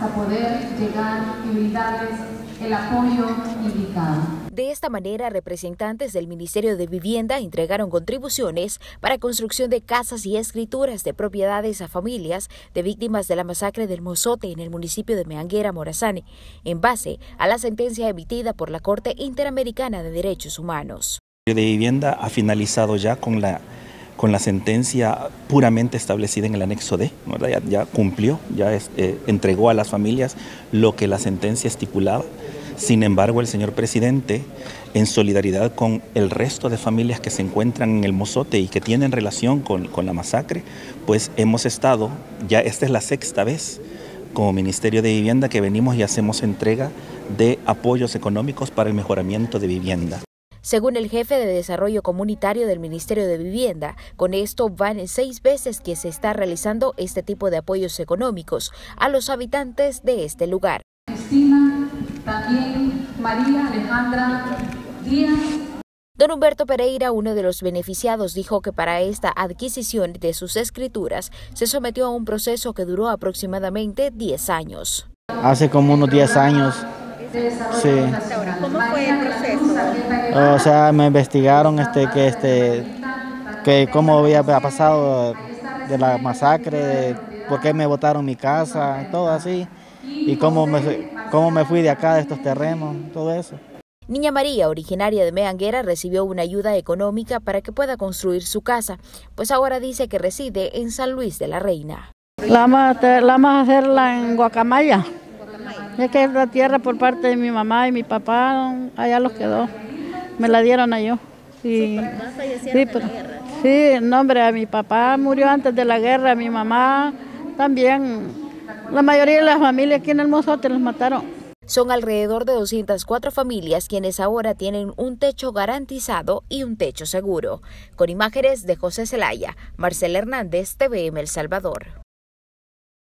hasta poder llegar y darles el apoyo indicado. De esta manera, representantes del Ministerio de Vivienda entregaron contribuciones para construcción de casas y escrituras de propiedades a familias de víctimas de la masacre del Mozote en el municipio de Meanguera, Morazán, en base a la sentencia emitida por la Corte Interamericana de Derechos Humanos. El Ministerio de Vivienda ha finalizado ya con la sentencia puramente establecida en el anexo D, ¿verdad? Ya cumplió, entregó a las familias lo que la sentencia estipulaba. Sin embargo, el señor presidente, en solidaridad con el resto de familias que se encuentran en el Mozote y que tienen relación con la masacre, pues hemos estado, ya esta es la sexta vez como Ministerio de Vivienda que venimos y hacemos entrega de apoyos económicos para el mejoramiento de vivienda. Según el jefe de Desarrollo Comunitario del Ministerio de Vivienda, con esto van 6 veces que se está realizando este tipo de apoyos económicos a los habitantes de este lugar. También María Alejandra Díaz. Don Humberto Pereira, uno de los beneficiados, dijo que para esta adquisición de sus escrituras se sometió a un proceso que duró aproximadamente 10 años. Hace como unos 10 años. Sí. ¿Cómo fue el proceso? O sea, me investigaron que cómo había pasado de la masacre, por qué me botaron mi casa, todo así. Y cómo me fui de acá, de estos terrenos, todo eso. Niña María, originaria de Meanguera, recibió una ayuda económica para que pueda construir su casa, pues ahora dice que reside en San Luis de la Reina. La vamos a hacerla en Guacamaya, ya que es la tierra por parte de mi mamá y mi papá, allá los quedó, me la dieron a yo. Sí, no, hombre, mi papá murió antes de la guerra, mi mamá también. La mayoría de las familias aquí en el Mozote los mataron. Son alrededor de 204 familias quienes ahora tienen un techo garantizado y un techo seguro. Con imágenes de José Zelaya, Marcela Hernández, TVM El Salvador.